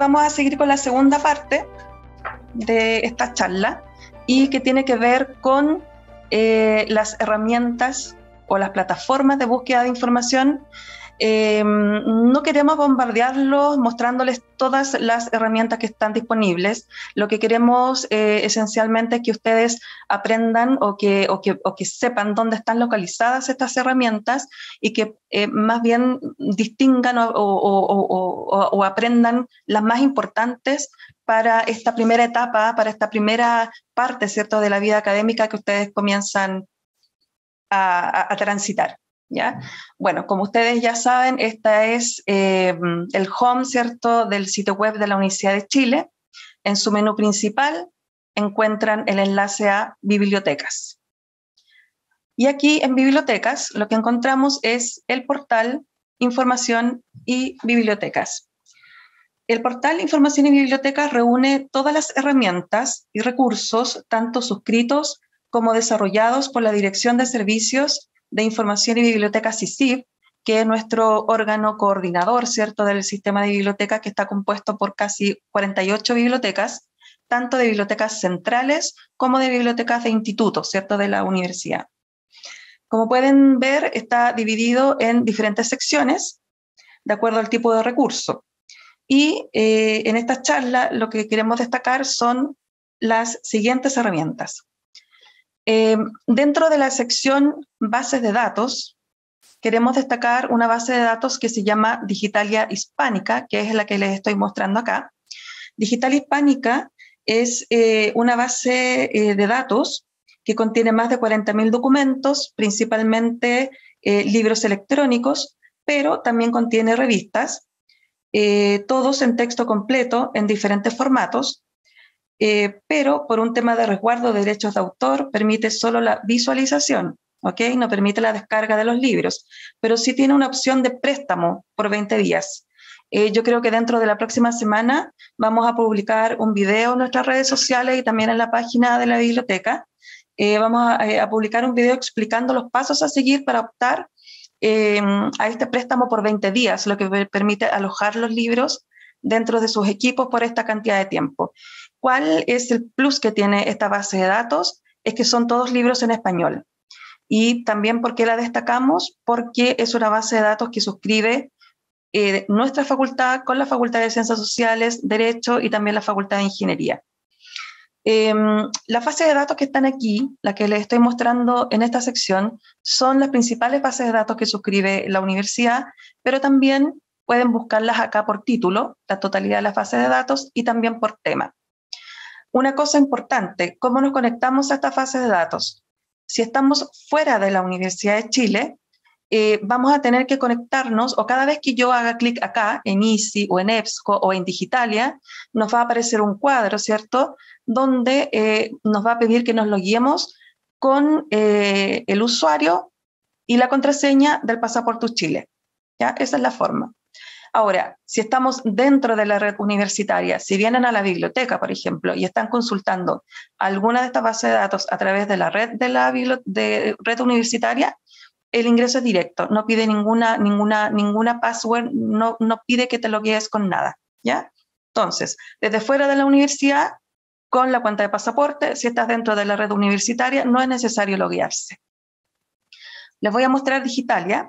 vamos a seguir con la segunda parte de esta charla y que tiene que ver con las herramientas o las plataformas de búsqueda de información. No queremos bombardearlos mostrándoles todas las herramientas que están disponibles. Lo que queremos esencialmente es que ustedes aprendan o que sepan dónde están localizadas estas herramientas y que más bien distingan o aprendan las más importantes para esta primera etapa, para esta primera parte, ¿cierto?, de la vida académica que ustedes comienzan a transitar. ¿Ya? Bueno, como ustedes ya saben, esta es el home, ¿cierto?, del sitio web de la Universidad de Chile. En su menú principal encuentran el enlace a Bibliotecas. Y aquí en Bibliotecas lo que encontramos es el portal Información y Bibliotecas. El portal Información y Bibliotecas reúne todas las herramientas y recursos, tanto suscritos como desarrollados por la Dirección de Servicios de Información y Bibliotecas, SIF, que es nuestro órgano coordinador, ¿cierto?, del sistema de bibliotecas, que está compuesto por casi 48 bibliotecas, tanto de bibliotecas centrales como de bibliotecas de institutos, ¿cierto?, de la universidad. Como pueden ver, está dividido en diferentes secciones de acuerdo al tipo de recurso. Y en esta charla lo que queremos destacar son las siguientes herramientas. Dentro de la sección bases de datos, queremos destacar una base de datos que se llama Digitalia Hispánica, que es la que les estoy mostrando acá. Digitalia Hispánica es una base de datos que contiene más de 40.000 documentos, principalmente libros electrónicos, pero también contiene revistas, todos en texto completo, en diferentes formatos. Pero por un tema de resguardo de derechos de autor permite solo la visualización, ¿ok? No permite la descarga de los libros, pero sí tiene una opción de préstamo por 20 días. Yo creo que dentro de la próxima semana vamos a publicar un video en nuestras redes sociales y también en la página de la biblioteca. Vamos a publicar un video explicando los pasos a seguir para optar a este préstamo por 20 días, lo que permite alojar los libros dentro de sus equipos por esta cantidad de tiempo. ¿Cuál es el plus que tiene esta base de datos? Es que son todos libros en español. Y también, ¿por qué la destacamos? Porque es una base de datos que suscribe nuestra facultad con la Facultad de Ciencias Sociales, Derecho y también la Facultad de Ingeniería. Las bases de datos que están aquí, la que les estoy mostrando en esta sección, son las principales bases de datos que suscribe la universidad, pero también pueden buscarlas acá por título, la totalidad de las bases de datos, y también por tema. Una cosa importante, ¿cómo nos conectamos a estas bases de datos? Si estamos fuera de la Universidad de Chile, vamos a tener que conectarnos, o cada vez que yo haga clic acá, en ICI, o en EBSCO, o en Digitalia, nos va a aparecer un cuadro, ¿cierto?, donde nos va a pedir que nos loguemos con el usuario y la contraseña del Pasaporte Chile. ¿Ya? Esa es la forma. Ahora, si estamos dentro de la red universitaria, si vienen a la biblioteca, por ejemplo, y están consultando alguna de estas bases de datos a través de la red, red universitaria, el ingreso es directo, no pide ninguna password, no pide que te loguees con nada, ¿ya? Entonces, desde fuera de la universidad, con la cuenta de pasaporte, si estás dentro de la red universitaria, no es necesario loguearse. Les voy a mostrar Digitalia.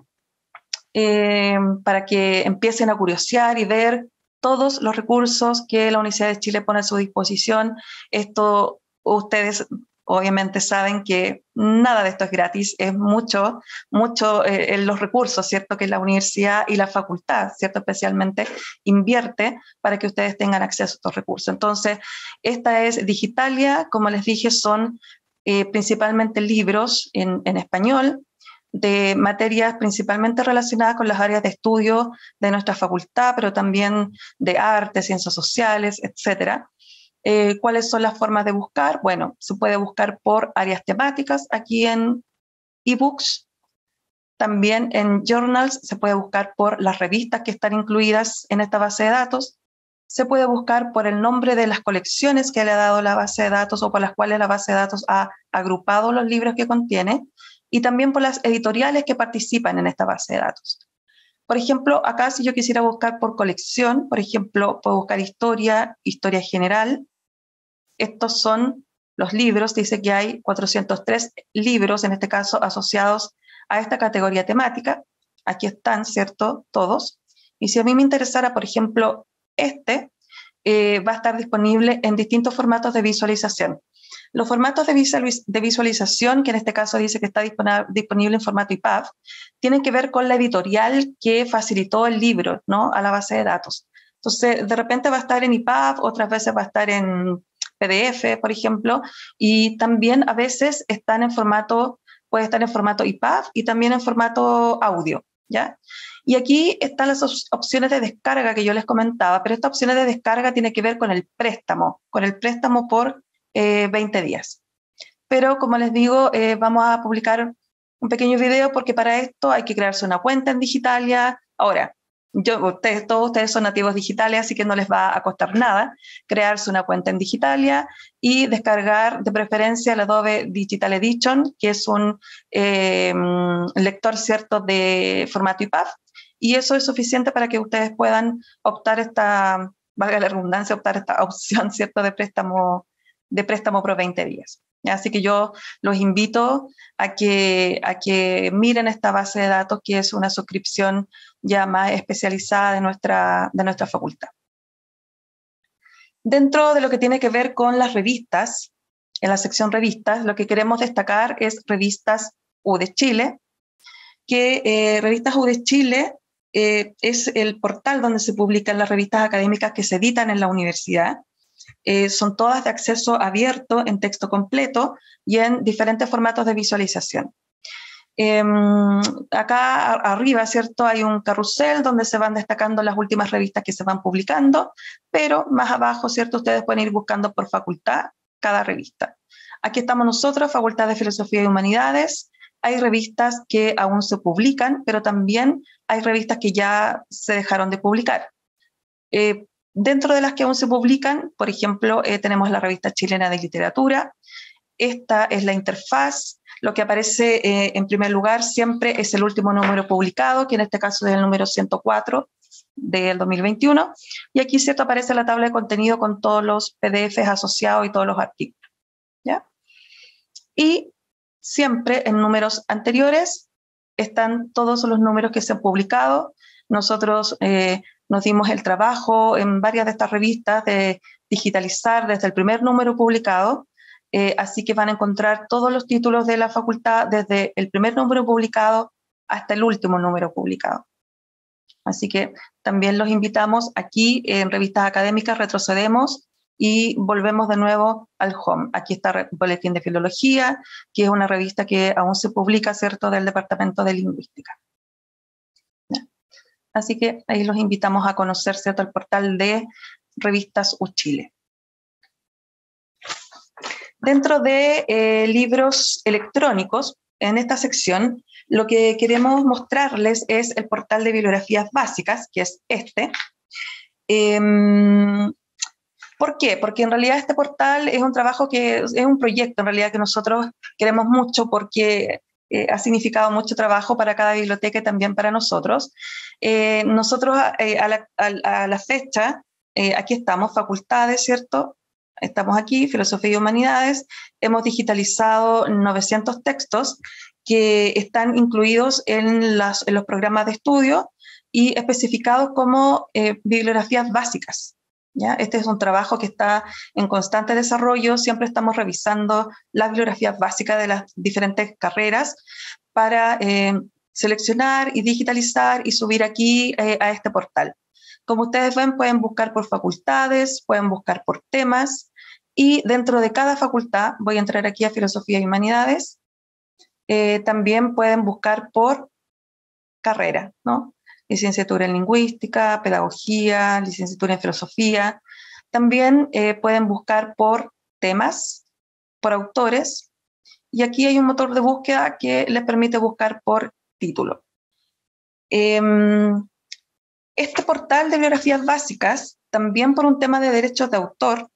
Para que empiecen a curiosear y ver todos los recursos que la Universidad de Chile pone a su disposición. Esto, ustedes obviamente saben que nada de esto es gratis, es mucho los recursos, ¿cierto?, que la universidad y la facultad, ¿cierto?, especialmente invierte para que ustedes tengan acceso a estos recursos. Entonces, esta es Digitalia, como les dije, son principalmente libros en español, de materias principalmente relacionadas con las áreas de estudio de nuestra facultad, pero también de arte, ciencias sociales, etc. ¿Cuáles son las formas de buscar? Bueno, se puede buscar por áreas temáticas aquí en ebooks, también en journals, se puede buscar por las revistas que están incluidas en esta base de datos, se puede buscar por el nombre de las colecciones que le ha dado la base de datos o por las cuales la base de datos ha agrupado los libros que contiene, y también por las editoriales que participan en esta base de datos. Por ejemplo, acá si yo quisiera buscar por colección, por ejemplo, puedo buscar historia, historia general. Estos son los libros, dice que hay 403 libros, en este caso asociados a esta categoría temática. Aquí están, ¿cierto? Todos. Y si a mí me interesara, por ejemplo, va a estar disponible en distintos formatos de visualización. Los formatos de visualización, que en este caso dice que está disponible en formato IPUB, tienen que ver con la editorial que facilitó el libro, ¿no?, a la base de datos. Entonces, de repente va a estar en IPUB, otras veces va a estar en PDF, por ejemplo, y también a veces están en formato, puede estar en formato IPUB y también en formato audio, ¿ya? Y aquí están las opciones de descarga que yo les comentaba, pero estas opciones de descarga tienen que ver con el préstamo por 20 días. Pero como les digo, vamos a publicar un pequeño video porque para esto hay que crearse una cuenta en Digitalia. Ahora, todos ustedes son nativos digitales, así que no les va a costar nada crearse una cuenta en Digitalia y descargar de preferencia el Adobe Digital Edition, que es un lector, ¿cierto?, de formato IPUB, y eso es suficiente para que ustedes puedan optar esta, valga la redundancia, optar esta opción, ¿cierto?, de préstamo por 20 días. Así que yo los invito a que miren esta base de datos, que es una suscripción ya más especializada de nuestra facultad. Dentro de lo que tiene que ver con las revistas, en la sección revistas, lo que queremos destacar es revistas U de Chile, que revistas U de Chile es el portal donde se publican las revistas académicas que se editan en la universidad. Son todas de acceso abierto, en texto completo y en diferentes formatos de visualización. Acá arriba, ¿cierto?, hay un carrusel donde se van destacando las últimas revistas que se van publicando, pero más abajo, ¿cierto?, ustedes pueden ir buscando por facultad cada revista. Aquí estamos nosotros, Facultad de Filosofía y Humanidades. Hay revistas que aún se publican, pero también hay revistas que ya se dejaron de publicar. Dentro de las que aún se publican, por ejemplo, tenemos la Revista Chilena de Literatura. Esta es la interfaz. Lo que aparece en primer lugar siempre es el último número publicado, que en este caso es el número 104 del 2021. Y aquí, ¿cierto?, aparece la tabla de contenido con todos los PDFs asociados y todos los artículos, ¿ya? Y siempre en números anteriores están todos los números que se han publicado. Nosotros nos dimos el trabajo en varias de estas revistas de digitalizar desde el primer número publicado, así que van a encontrar todos los títulos de la facultad desde el primer número publicado hasta el último número publicado. Así que también los invitamos aquí en revistas académicas, retrocedemos y volvemos de nuevo al home. Aquí está Boletín de Filología, que es una revista que aún se publica, ¿cierto?, del Departamento de Lingüística. Así que ahí los invitamos a conocer, ¿cierto?, el portal de Revistas U Chile. Dentro de libros electrónicos, en esta sección, lo que queremos mostrarles es el portal de bibliografías básicas, que es este. ¿Por qué? Porque en realidad este portal es un trabajo que, es un proyecto en realidad que nosotros queremos mucho porque ha significado mucho trabajo para cada biblioteca y también para nosotros. Nosotros a la fecha, aquí estamos, facultades, ¿cierto? Estamos aquí, Filosofía y Humanidades, hemos digitalizado 900 textos que están incluidos en los programas de estudio y especificados como bibliografías básicas, ¿ya? Este es un trabajo que está en constante desarrollo, siempre estamos revisando las bibliografías básicas de las diferentes carreras para seleccionar y digitalizar y subir aquí a este portal. Como ustedes ven, pueden buscar por facultades, pueden buscar por temas y dentro de cada facultad, voy a entrar aquí a Filosofía y Humanidades, también pueden buscar por carrera, ¿no? Licenciatura en Lingüística, Pedagogía, Licenciatura en Filosofía. También pueden buscar por temas, por autores. Y aquí hay un motor de búsqueda que les permite buscar por título. Este portal de bibliografías básicas, también por un tema de derechos de autor,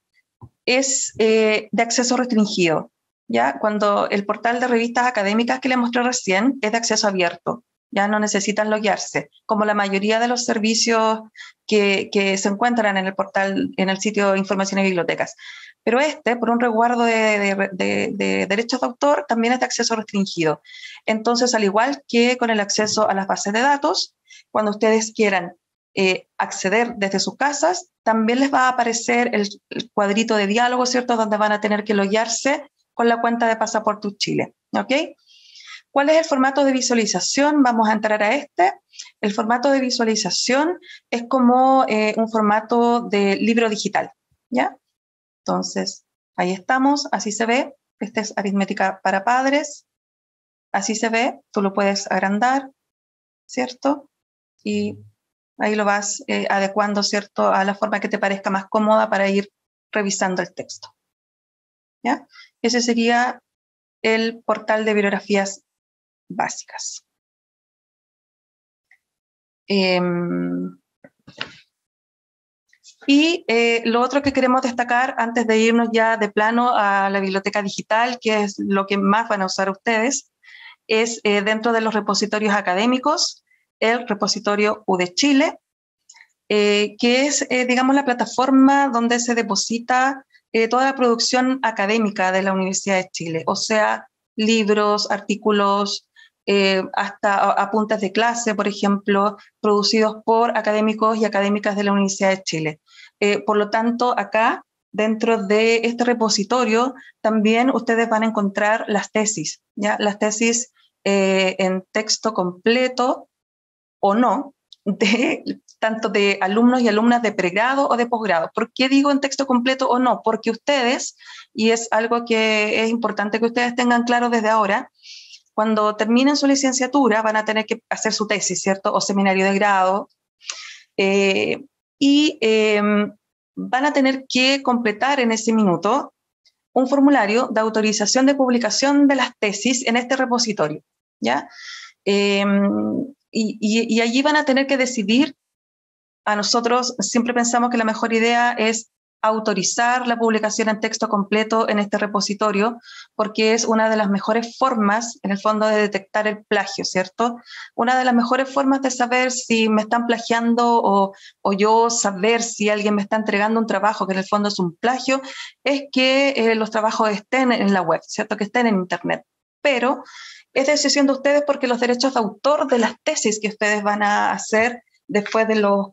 es de acceso restringido, ¿ya? Cuando el portal de revistas académicas que les mostré recién es de acceso abierto. ya no necesitan loguearse, como la mayoría de los servicios que se encuentran en el portal, en el sitio de Información y Bibliotecas. Pero por un resguardo de derechos de autor, también es de acceso restringido. Entonces, al igual que con el acceso a las bases de datos, cuando ustedes quieran acceder desde sus casas, también les va a aparecer el cuadrito de diálogo, ¿cierto?, donde van a tener que loguearse con la cuenta de Pasaporte Chile, ¿ok? ¿Cuál es el formato de visualización? Vamos a entrar a este. El formato de visualización es como un formato de libro digital, ¿ya? Entonces, ahí estamos, así se ve. Esta es Aritmética para Padres. Así se ve, tú lo puedes agrandar, ¿cierto? Y ahí lo vas adecuando, ¿cierto?, a la forma que te parezca más cómoda para ir revisando el texto, ¿ya? Ese sería el portal de bibliografías básicas. Y lo otro que queremos destacar antes de irnos ya de plano a la biblioteca digital, que es lo que más van a usar ustedes, es dentro de los repositorios académicos, el repositorio UdeChile, que es, digamos, la plataforma donde se deposita toda la producción académica de la Universidad de Chile, o sea, libros, artículos, hasta apuntes de clase, por ejemplo, producidos por académicos y académicas de la Universidad de Chile. Por lo tanto, acá, dentro de este repositorio, también ustedes van a encontrar las tesis, ¿ya? Las tesis en texto completo o no, tanto de alumnos y alumnas de pregrado o de posgrado. ¿Por qué digo en texto completo o no? Porque ustedes, y es algo que es importante que ustedes tengan claro desde ahora, cuando terminen su licenciatura van a tener que hacer su tesis, ¿cierto? O seminario de grado. Van a tener que completar en ese minuto un formulario de autorización de publicación de las tesis en este repositorio, ¿ya? Y allí van a tener que decidir. A nosotros siempre pensamos que la mejor idea es autorizar la publicación en texto completo en este repositorio, porque es una de las mejores formas, en el fondo, de detectar el plagio, ¿cierto? Una de las mejores formas de saber si me están plagiando o yo saber si alguien me está entregando un trabajo que en el fondo es un plagio, es que los trabajos estén en la web, ¿cierto? Que estén en internet. Pero es decisión de ustedes, porque los derechos de autor de las tesis que ustedes van a hacer después de los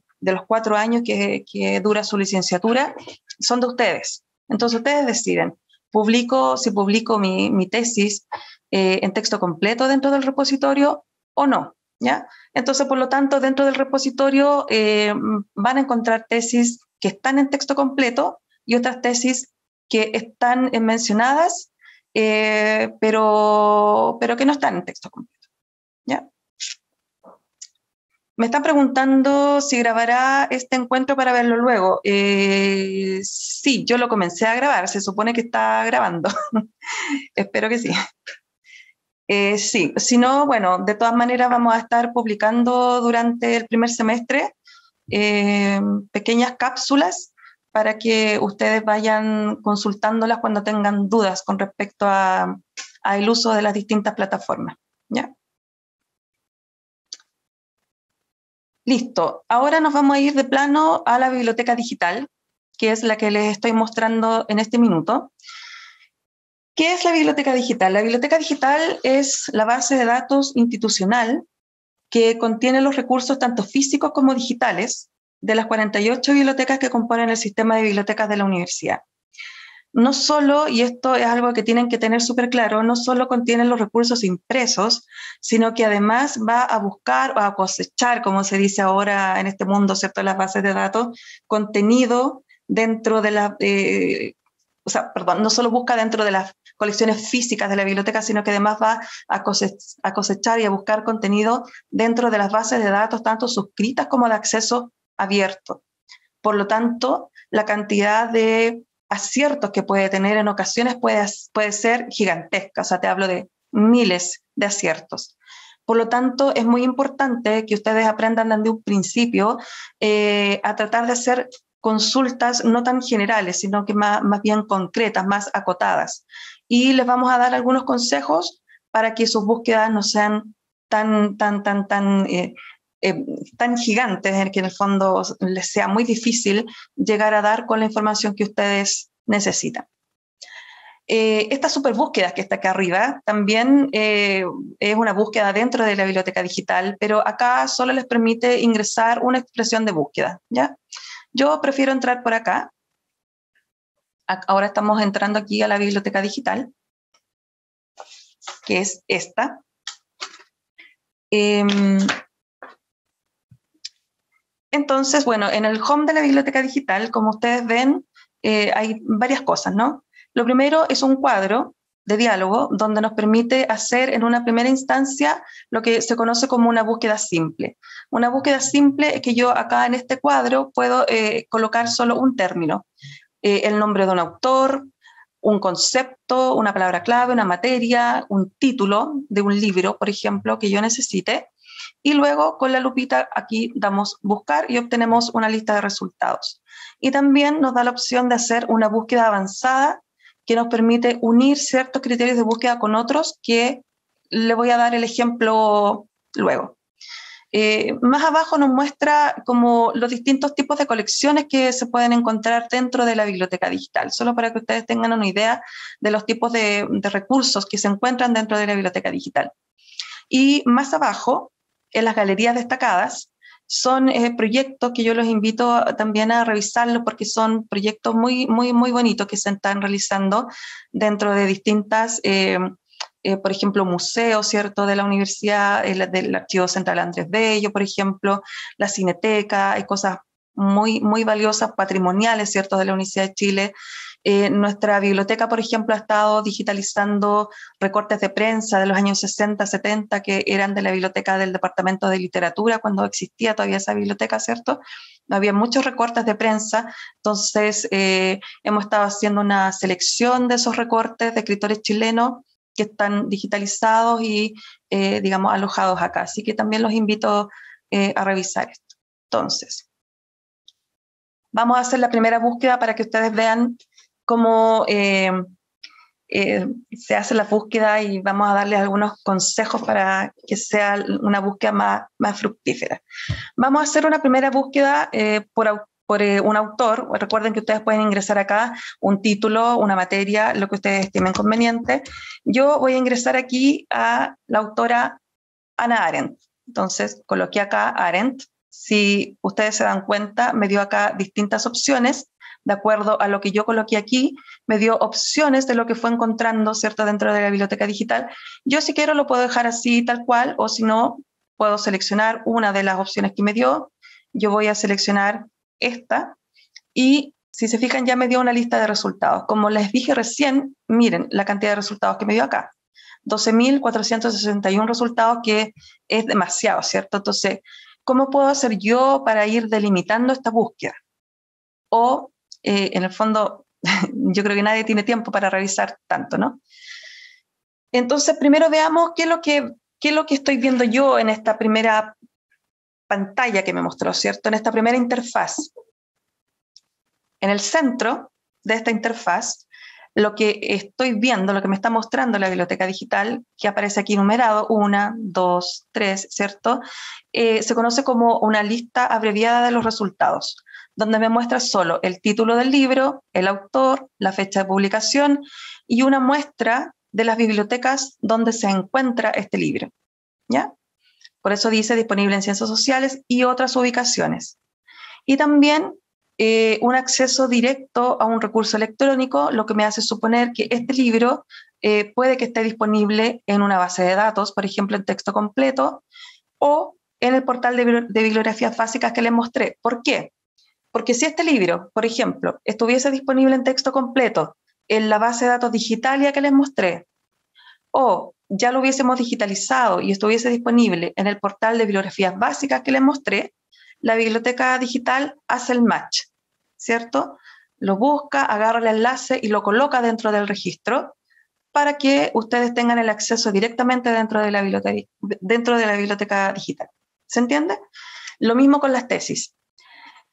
4 años que dura su licenciatura, son de ustedes. Entonces ustedes deciden, si publico mi tesis en texto completo dentro del repositorio o no, ¿ya? Entonces, por lo tanto, dentro del repositorio van a encontrar tesis que están en texto completo y otras tesis que están mencionadas, pero que no están en texto completo, ¿ya? Me están preguntando si grabará este encuentro para verlo luego. Sí, yo lo comencé a grabar, se supone que está grabando. Espero que sí. Sí, si no, bueno, de todas maneras vamos a estar publicando durante el primer semestre pequeñas cápsulas para que ustedes vayan consultándolas cuando tengan dudas con respecto a el uso de las distintas plataformas, ¿ya? Listo, ahora nos vamos a ir de plano a la biblioteca digital, que es la que les estoy mostrando en este minuto. ¿Qué es la biblioteca digital? La biblioteca digital es la base de datos institucional que contiene los recursos tanto físicos como digitales de las 48 bibliotecas que componen el sistema de bibliotecas de la universidad. No solo, y esto es algo que tienen que tener súper claro, no solo contienen los recursos impresos, sino que además va a buscar o a cosechar, como se dice ahora en este mundo, ¿cierto?, las bases de datos, contenido dentro de las... no solo busca dentro de las colecciones físicas de la biblioteca, sino que además va a cosechar y a buscar contenido dentro de las bases de datos, tanto suscritas como de acceso abierto. Por lo tanto, la cantidad de aciertos que puede tener en ocasiones puede ser gigantesca, o sea, te hablo de miles de aciertos. Por lo tanto, es muy importante que ustedes aprendan desde un principio a tratar de hacer consultas no tan generales, sino que más bien concretas, más acotadas. Y les vamos a dar algunos consejos para que sus búsquedas no sean tan gigantes en que en el fondo les sea muy difícil llegar a dar con la información que ustedes necesitan. Estas superbúsquedas que está acá arriba también es una búsqueda dentro de la biblioteca digital, pero acá solo les permite ingresar una expresión de búsqueda, ¿ya? Yo prefiero entrar por acá. Ahora estamos entrando aquí a la biblioteca digital, que es esta. Entonces, bueno, en el home de la biblioteca digital, como ustedes ven, hay varias cosas, ¿no? Lo primero es un cuadro de diálogo donde nos permite hacer en una primera instancia lo que se conoce como una búsqueda simple. Una búsqueda simple es que yo acá en este cuadro puedo colocar solo un término, el nombre de un autor, un concepto, una palabra clave, una materia, un título de un libro, por ejemplo, que yo necesite, y luego con la lupita aquí damos buscar y obtenemos una lista de resultados. Y también nos da la opción de hacer una búsqueda avanzada que nos permite unir ciertos criterios de búsqueda con otros, que le voy a dar el ejemplo luego. Más abajo nos muestra como los distintos tipos de colecciones que se pueden encontrar dentro de la biblioteca digital, solo para que ustedes tengan una idea de los tipos de recursos que se encuentran dentro de la biblioteca digital. Y más abajo, en las galerías destacadas, son proyectos que yo los invito también a revisarlos porque son proyectos muy bonitos que se están realizando dentro de distintas, por ejemplo, museos, ¿cierto?, de la universidad, del Archivo Central Andrés Bello, por ejemplo, la Cineteca. Hay cosas muy valiosas, patrimoniales, ¿cierto?, de la Universidad de Chile. Nuestra biblioteca, por ejemplo, ha estado digitalizando recortes de prensa de los años 60, 70, que eran de la biblioteca del Departamento de Literatura, cuando existía todavía esa biblioteca, ¿cierto? Había muchos recortes de prensa, entonces hemos estado haciendo una selección de esos recortes de escritores chilenos que están digitalizados y, digamos, alojados acá. Así que también los invito a revisar esto. Entonces, vamos a hacer la primera búsqueda para que ustedes vean cómo se hace la búsqueda, y vamos a darles algunos consejos para que sea una búsqueda más fructífera. Vamos a hacer una primera búsqueda por un autor. Recuerden que ustedes pueden ingresar acá un título, una materia, lo que ustedes estimen conveniente. Yo voy a ingresar aquí a la autora Ana Arendt. Entonces, coloqué acá Arendt. Si ustedes se dan cuenta, me dio acá distintas opciones. De acuerdo a lo que yo coloqué aquí, me dio opciones de lo que fue encontrando, ¿cierto?, dentro de la biblioteca digital. Yo, si quiero, lo puedo dejar así, tal cual, o si no, puedo seleccionar una de las opciones que me dio. Yo voy a seleccionar esta, y si se fijan, ya me dio una lista de resultados. Como les dije recién, miren la cantidad de resultados que me dio acá. 12.461 resultados, que es demasiado, ¿cierto? Entonces, ¿cómo puedo hacer yo para ir delimitando esta búsqueda? O en el fondo, yo creo que nadie tiene tiempo para revisar tanto, ¿no? Entonces, primero veamos qué es lo que estoy viendo yo en esta primera pantalla que me mostró, ¿cierto? En esta primera interfaz. En el centro de esta interfaz, lo que estoy viendo, lo que me está mostrando la biblioteca digital, que aparece aquí numerado, 1, 2, 3, ¿cierto? Se conoce como una lista abreviada de los resultados, donde me muestra solo el título del libro, el autor, la fecha de publicación y una muestra de las bibliotecas donde se encuentra este libro, ¿ya? Por eso dice disponible en Ciencias Sociales y otras ubicaciones. Y también un acceso directo a un recurso electrónico, lo que me hace suponer que este libro puede que esté disponible en una base de datos, por ejemplo, en texto completo, o en el portal de bibliografías básicas que les mostré. ¿Por qué? Porque si este libro, por ejemplo, estuviese disponible en texto completo en la base de datos Digitalia que les mostré, o ya lo hubiésemos digitalizado y estuviese disponible en el portal de bibliografías básicas que les mostré, la biblioteca digital hace el match, ¿cierto? Lo busca, agarra el enlace y lo coloca dentro del registro para que ustedes tengan el acceso directamente dentro de la biblioteca digital. ¿Se entiende? Lo mismo con las tesis.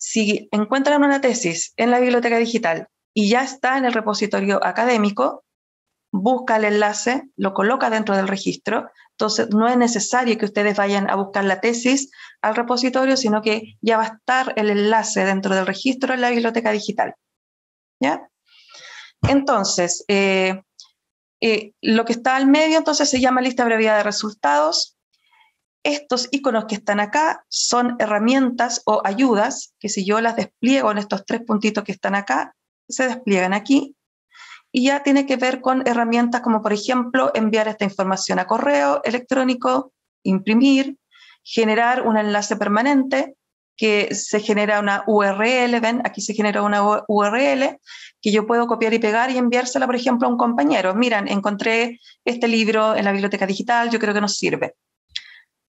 Si encuentran una tesis en la biblioteca digital y ya está en el repositorio académico, busca el enlace, lo coloca dentro del registro. Entonces, no es necesario que ustedes vayan a buscar la tesis al repositorio, sino que ya va a estar el enlace dentro del registro en la biblioteca digital. ¿Ya? Entonces, lo que está al medio, entonces, se llama lista abreviada de resultados. Estos iconos que están acá son herramientas o ayudas, que si yo las despliego en estos tres puntitos que están acá, se despliegan aquí. Y ya tiene que ver con herramientas como, por ejemplo, enviar esta información a correo electrónico, imprimir, generar un enlace permanente, que se genera una URL, ven, aquí se genera una URL, que yo puedo copiar y pegar y enviársela, por ejemplo, a un compañero. Miren, encontré este libro en la biblioteca digital, yo creo que nos sirve.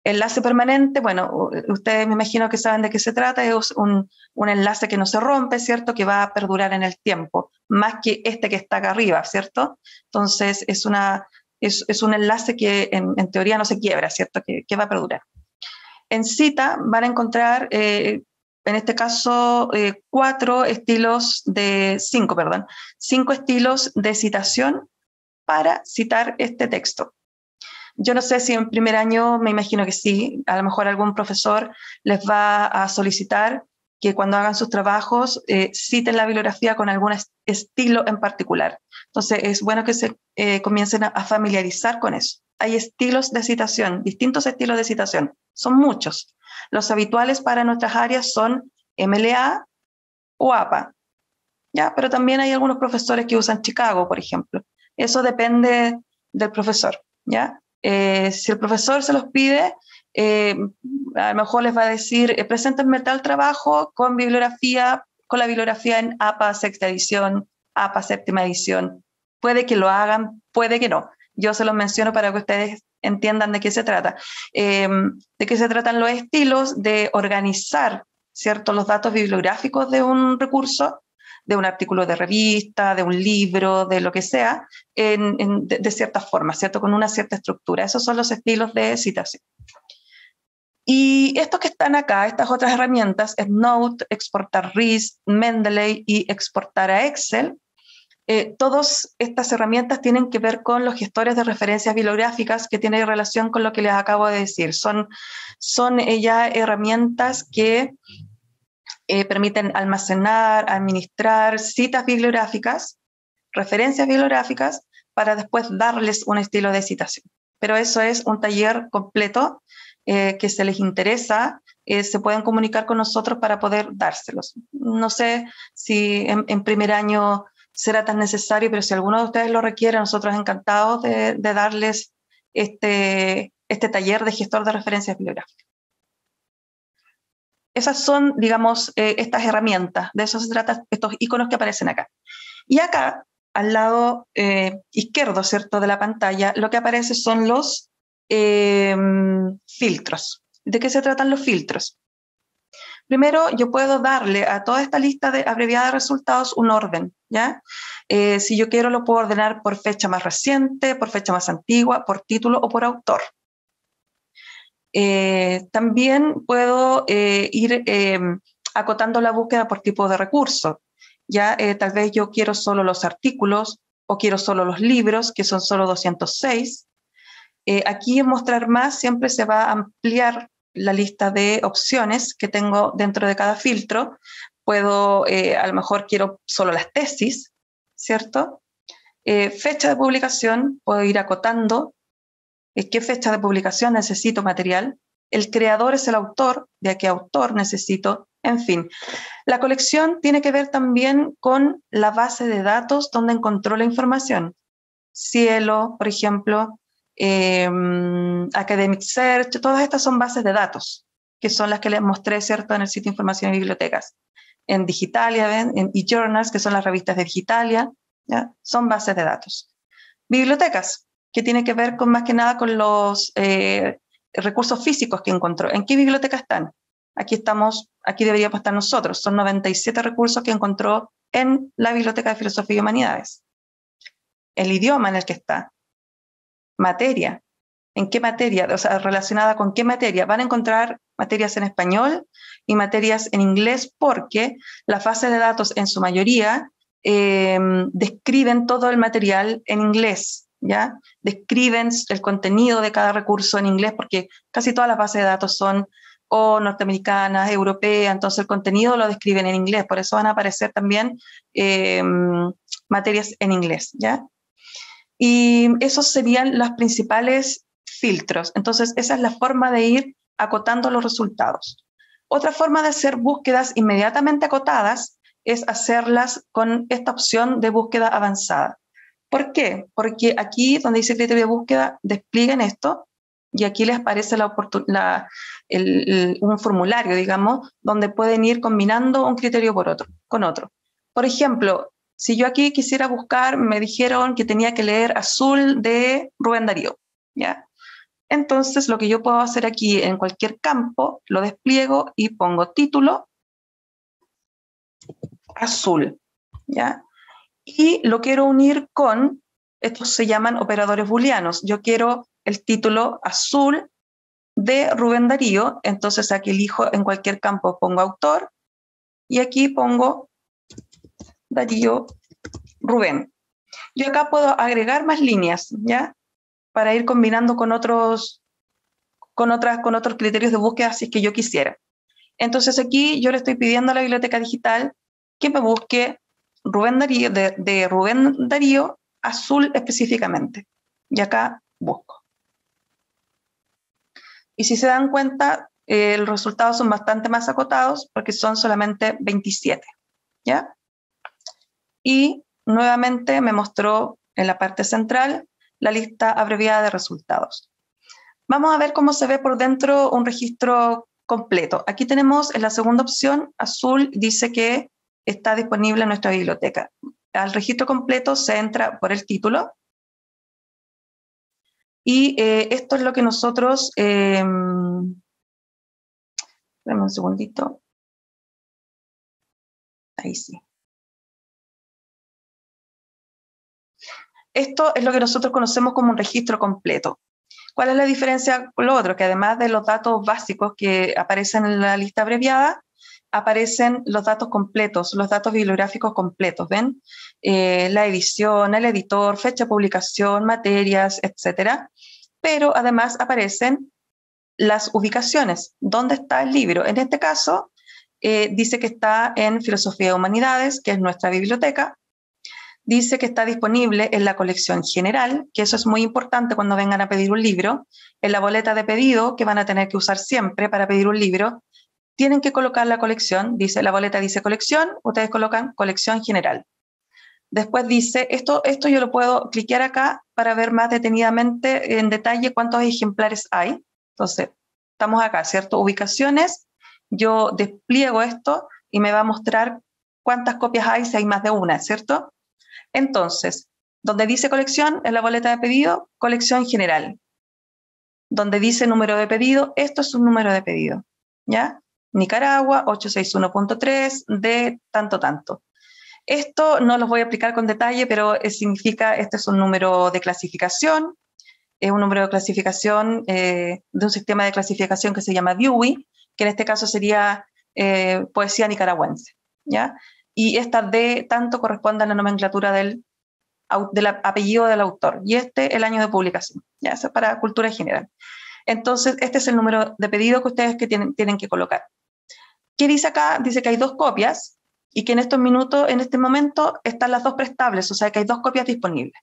Enlace permanente, bueno, ustedes me imagino que saben de qué se trata, es un enlace que no se rompe, ¿cierto? Que va a perdurar en el tiempo, más que este que está acá arriba, ¿cierto? Entonces, es un enlace que en teoría no se quiebra, ¿cierto? Que va a perdurar. En cita van a encontrar, en este caso, 5 estilos de citación para citar este texto. Yo no sé si en primer año, me imagino que sí, a lo mejor algún profesor les va a solicitar que cuando hagan sus trabajos citen la bibliografía con algún estilo en particular. Entonces es bueno que se comiencen a familiarizar con eso. Hay estilos de citación, distintos estilos de citación, son muchos. Los habituales para nuestras áreas son MLA o APA, ¿ya? Pero también hay algunos profesores que usan Chicago, por ejemplo. Eso depende del profesor, ¿ya? Si el profesor se los pide, a lo mejor les va a decir, preséntenme tal trabajo con bibliografía, con la bibliografía en APA sexta edición, APA séptima edición. Puede que lo hagan, puede que no. Yo se los menciono para que ustedes entiendan de qué se trata. De qué se tratan los estilos de organizar, ¿cierto?, los datos bibliográficos de un recurso, de un artículo de revista, de un libro, de lo que sea, de cierta forma, ¿cierto? Con una cierta estructura. Esos son los estilos de citación. Y estos que están acá, estas otras herramientas, EndNote, exportar RIS, Mendeley y exportar a Excel, todas estas herramientas tienen que ver con los gestores de referencias bibliográficas que tienen relación con lo que les acabo de decir. Son ya herramientas que permiten almacenar, administrar citas bibliográficas, referencias bibliográficas, para después darles un estilo de citación. Pero eso es un taller completo que se les interesa, se pueden comunicar con nosotros para poder dárselos. No sé si en primer año será tan necesario, pero si alguno de ustedes lo requiere, nosotros encantados de darles este taller de gestor de referencias bibliográficas. Esas son, digamos, estas herramientas. De eso se trata estos iconos que aparecen acá. Y acá, al lado izquierdo, ¿cierto?, de la pantalla, lo que aparece son los filtros. ¿De qué se tratan los filtros? Primero, yo puedo darle a toda esta lista abreviada de resultados un orden, ¿ya? Si yo quiero, lo puedo ordenar por fecha más reciente, por fecha más antigua, por título o por autor. También puedo ir acotando la búsqueda por tipo de recurso. Ya tal vez yo quiero solo los artículos o quiero solo los libros, que son solo 206. Aquí en mostrar más siempre se va a ampliar la lista de opciones que tengo dentro de cada filtro. Puedo, a lo mejor quiero solo las tesis, ¿cierto? Fecha de publicación, puedo ir acotando. ¿Qué fecha de publicación necesito material? El creador es el autor, ¿de qué autor necesito? En fin, la colección tiene que ver también con la base de datos donde encontró la información. Cielo, por ejemplo, Academic Search, todas estas son bases de datos, que son las que les mostré, ¿cierto?, en el sitio de información y bibliotecas. En Digitalia, ¿ven?, en e-journals, que son las revistas de Digitalia, ¿ya? Son bases de datos. Bibliotecas, que tiene que ver con, más que nada, con los recursos físicos que encontró. ¿En qué biblioteca están? Aquí deberíamos estar nosotros. Son 97 recursos que encontró en la Biblioteca de Filosofía y Humanidades. El idioma en el que está. Materia. ¿En qué materia? O sea, relacionada con qué materia. Van a encontrar materias en español y materias en inglés, porque las bases de datos en su mayoría describen todo el material en inglés, ¿ya? Describen el contenido de cada recurso en inglés, porque casi todas las bases de datos son o norteamericanas, europeas, entonces el contenido lo describen en inglés, por eso van a aparecer también materias en inglés, ¿ya? Y esos serían los principales filtros. Entonces esa es la forma de ir acotando los resultados. Otra forma de hacer búsquedas inmediatamente acotadas es hacerlas con esta opción de búsqueda avanzada. ¿Por qué? Porque aquí donde dice criterio de búsqueda, desplieguen esto y aquí les aparece un formulario, digamos, donde pueden ir combinando un criterio con otro. Por ejemplo, si yo aquí quisiera buscar, me dijeron que tenía que leer Azul de Rubén Darío, ¿ya? Entonces lo que yo puedo hacer aquí en cualquier campo, lo despliego y pongo título Azul, ¿ya? Y lo quiero unir con, estos se llaman operadores booleanos, yo quiero el título Azul de Rubén Darío, entonces aquí elijo en cualquier campo, pongo autor, y aquí pongo Darío Rubén. Yo acá puedo agregar más líneas, ¿ya? Para ir combinando con otros criterios de búsqueda, si es que yo quisiera. Entonces aquí yo le estoy pidiendo a la biblioteca digital que me busque Rubén Darío, de Rubén Darío Azul específicamente. Y acá busco. Y si se dan cuenta, los resultados son bastante más acotados porque son solamente 27, ¿ya? Y nuevamente me mostró en la parte central la lista abreviada de resultados. Vamos a ver cómo se ve por dentro un registro completo. Aquí tenemos en la segunda opción, Azul dice que está disponible en nuestra biblioteca. Al registro completo se entra por el título. Y esto es lo que nosotros... Dame un segundito. Ahí sí. Esto es lo que nosotros conocemos como un registro completo. ¿Cuál es la diferencia con lo otro? Que además de los datos básicos que aparecen en la lista abreviada, aparecen los datos completos, los datos bibliográficos completos, ¿ven? La edición, el editor, fecha de publicación, materias, etc. Pero además aparecen las ubicaciones, dónde está el libro. En este caso, dice que está en Filosofía y Humanidades, que es nuestra biblioteca. Dice que está disponible en la colección general, que eso es muy importante cuando vengan a pedir un libro. En la boleta de pedido, que van a tener que usar siempre para pedir un libro, tienen que colocar la colección. Dice, la boleta dice colección, ustedes colocan colección general. Después dice, esto yo lo puedo cliquear acá para ver más detenidamente, en detalle, cuántos ejemplares hay. Entonces, estamos acá, ¿cierto? Ubicaciones, yo despliego esto y me va a mostrar cuántas copias hay, si hay más de una, ¿cierto? Entonces, donde dice colección, en la boleta de pedido, colección general. Donde dice número de pedido, esto es un número de pedido, ¿ya? Nicaragua, 861.3, de tanto, tanto. Esto no los voy a explicar con detalle, pero significa, este es un número de clasificación, es un número de clasificación de un sistema de clasificación que se llama Dewey, que en este caso sería poesía nicaragüense, ¿ya? Y esta D tanto corresponde a la nomenclatura del apellido del autor, y este el año de publicación, ya, eso es para cultura general. Entonces, este es el número de pedido que ustedes tienen que colocar. ¿Qué dice acá? Dice que hay dos copias, y que en estos minutos, en este momento, están las dos prestables, o sea que hay dos copias disponibles.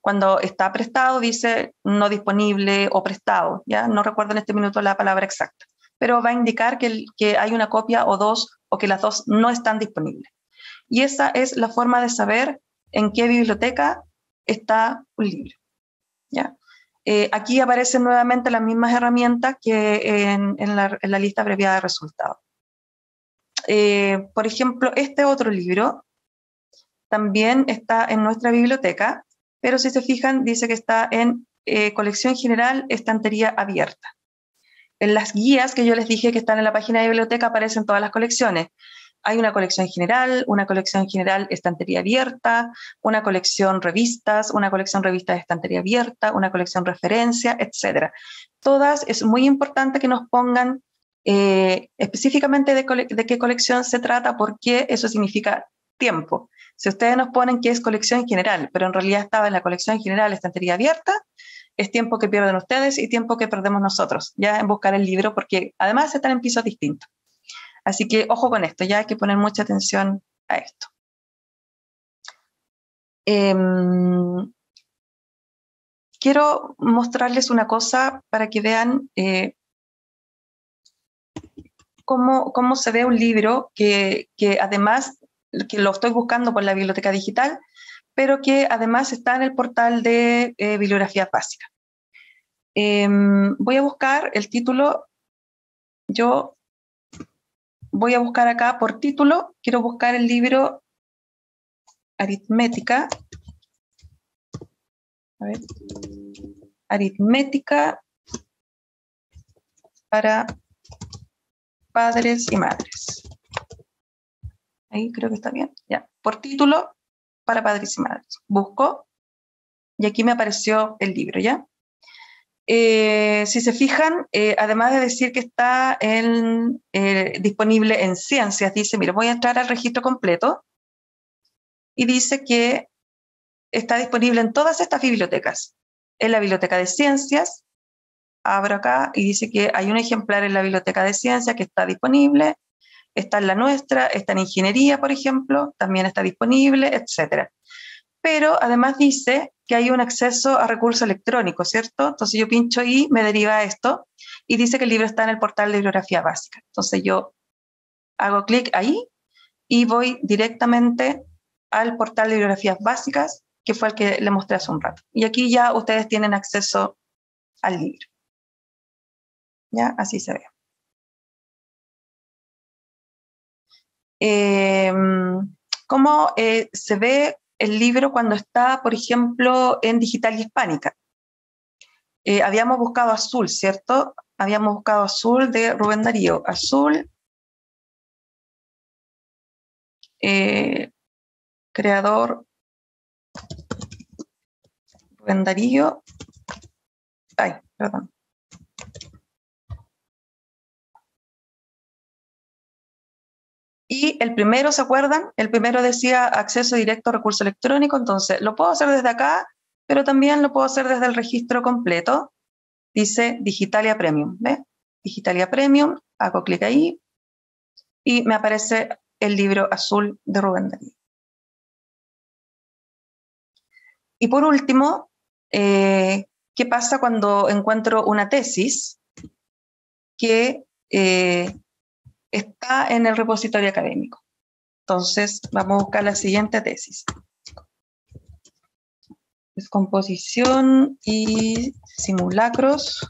Cuando está prestado, dice no disponible o prestado, ya, no recuerdo en este minuto la palabra exacta, pero va a indicar que hay una copia o dos, o que las dos no están disponibles. Y esa es la forma de saber en qué biblioteca está un libro, ¿ya? Aquí aparecen nuevamente las mismas herramientas que en la lista abreviada de resultados. Por ejemplo, este otro libro también está en nuestra biblioteca, pero si se fijan, dice que está en colección general, estantería abierta. En las guías que yo les dije que están en la página de biblioteca aparecen todas las colecciones. Hay una colección general estantería abierta, una colección revistas estantería abierta, una colección referencia, etc. Todas, es muy importante que nos pongan específicamente de qué colección se trata, porque eso significa tiempo. Si ustedes nos ponen que es colección general, pero en realidad estaba en la colección general, estantería abierta, es tiempo que pierden ustedes y tiempo que perdemos nosotros, ya en buscar el libro, porque además están en pisos distintos. Así que ojo con esto, ya hay que poner mucha atención a esto. Quiero mostrarles una cosa para que vean cómo se ve un libro que además, que lo estoy buscando por la biblioteca digital, pero que además está en el portal de bibliografía básica. Voy a buscar el título. Yo voy a buscar acá por título. Quiero buscar el libro Aritmética. A ver. Aritmética para padres y madres. Ahí creo que está bien. Ya. Por título, para padres y madres. Busco. Y aquí me apareció el libro, ¿ya? Si se fijan, además de decir que está disponible en Ciencias, dice, mira, voy a entrar al registro completo. Y dice que está disponible en todas estas bibliotecas. En la biblioteca de Ciencias, abro acá y dice que hay un ejemplar en la biblioteca de Ciencias que está disponible. Está en la nuestra, está en Ingeniería, por ejemplo, también está disponible, etc. Pero además dice que hay un acceso a recursos electrónicos, ¿cierto? Entonces yo pincho y me deriva a esto, y dice que el libro está en el portal de bibliografía básica. Entonces yo hago clic ahí, y voy directamente al portal de bibliografías básicas, que fue el que le mostré hace un rato. Y aquí ya ustedes tienen acceso al libro. Ya, así se ve. Cómo se ve el libro cuando está, por ejemplo, en Digitalia Hispánica. Habíamos buscado Azul, ¿cierto? Habíamos buscado Azul de Rubén Darío. Azul, creador Rubén Darío. Ay, perdón. Y el primero, ¿se acuerdan? El primero decía acceso directo a recurso electrónico, entonces lo puedo hacer desde acá, pero también lo puedo hacer desde el registro completo. Dice Digitalia Premium, ¿ves? Digitalia Premium, hago clic ahí, y me aparece el libro Azul de Rubén Darío. Y por último, ¿qué pasa cuando encuentro una tesis que... está en el repositorio académico? Entonces, vamos a buscar la siguiente tesis. Descomposición y simulacros,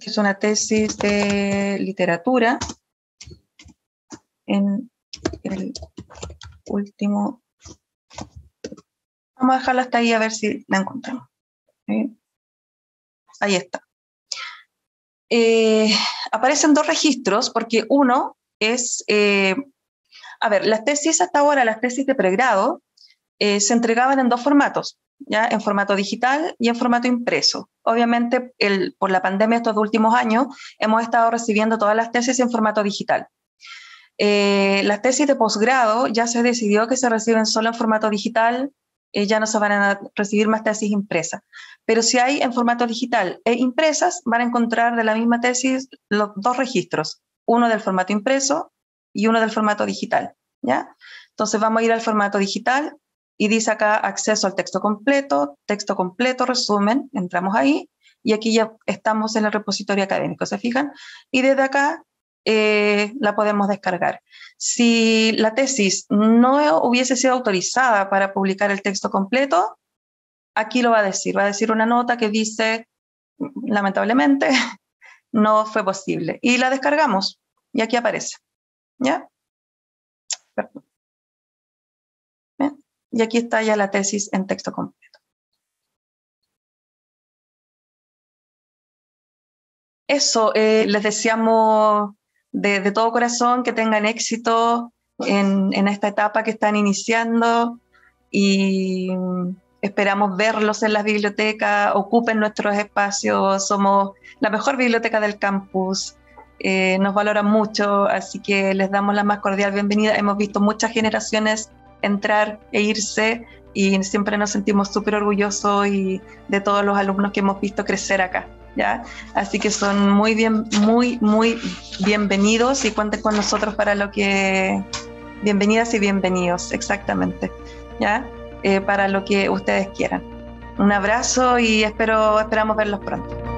que es una tesis de literatura en el último. Vamos a dejarla hasta ahí a ver si la encontramos. ¿Sí? Ahí está. Aparecen dos registros porque uno es, a ver, las tesis hasta ahora, las tesis de pregrado, se entregaban en dos formatos, ¿ya? En formato digital y en formato impreso. Obviamente, por la pandemia estos últimos años, hemos estado recibiendo todas las tesis en formato digital. Las tesis de posgrado ya se decidió que se reciben solo en formato digital, ya no se van a recibir más tesis impresas. Pero si hay en formato digital e impresas, van a encontrar de la misma tesis los dos registros, uno del formato impreso y uno del formato digital, ¿ya? Entonces vamos a ir al formato digital y dice acá acceso al texto completo, resumen, entramos ahí y aquí ya estamos en el repositorio académico, ¿se fijan? Y desde acá la podemos descargar. Si la tesis no hubiese sido autorizada para publicar el texto completo, aquí lo va a decir una nota que dice, lamentablemente, no fue posible. Y la descargamos, y aquí aparece. ¿Ya? Perdón. ¿Bien? Y aquí está ya la tesis en texto completo. Eso, les deseamos de todo corazón que tengan éxito en esta etapa que están iniciando y esperamos verlos en las bibliotecas, ocupen nuestros espacios, somos la mejor biblioteca del campus nos valoran mucho, así que les damos la más cordial bienvenida. Hemos visto muchas generaciones entrar e irse y siempre nos sentimos súper orgullosos y de todos los alumnos que hemos visto crecer acá, ¿ya? Así que son muy bienvenidos y cuenten con nosotros para lo que... Bienvenidas y bienvenidos, exactamente, ¿ya? Para lo que ustedes quieran. Un abrazo y esperamos verlos pronto.